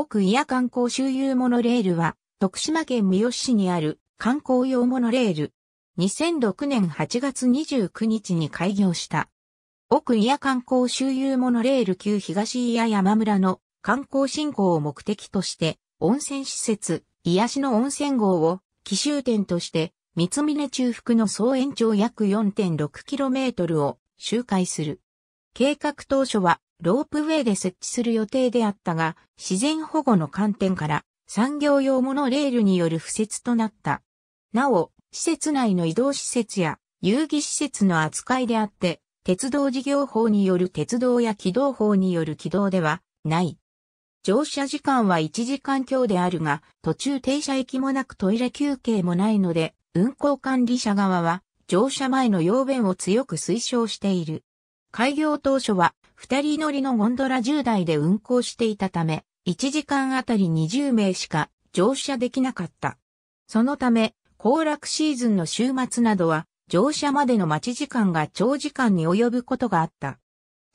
奥祖谷観光周遊モノレールは、徳島県三好市にある観光用モノレール。2006年8月29日に開業した。奥祖谷観光周遊モノレール旧東祖谷山村の観光振興を目的として、温泉施設、癒しの温泉郷を起終点として、三峰中腹の総延長約 4.6km を周回する。計画当初はロープウェイで設置する予定であったが、自然保護の観点から産業用モノレールによる敷設となった。なお、施設内の移動施設や遊戯施設の扱いであって、鉄道事業法による鉄道や軌道法による軌道ではない。乗車時間は1時間強であるが、途中停車駅もなくトイレ休憩もないので、運行管理者側は乗車前の用便を強く推奨している。開業当初は2人乗りのゴンドラ10台で運行していたため、1時間あたり20名しか乗車できなかった。そのため、行楽シーズンの週末などは乗車までの待ち時間が長時間に及ぶことがあった。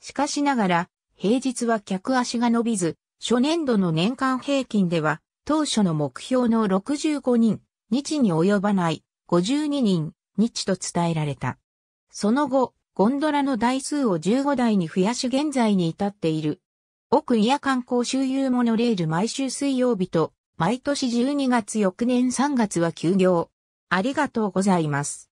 しかしながら、平日は客足が伸びず、初年度の年間平均では、当初の目標の65人、日に及ばない52人、日と伝えられた。その後、ゴンドラの台数を15台に増やし現在に至っている。奥祖谷観光周遊モノレール毎週水曜日と、毎年12月翌年3月は休業。ありがとうございます。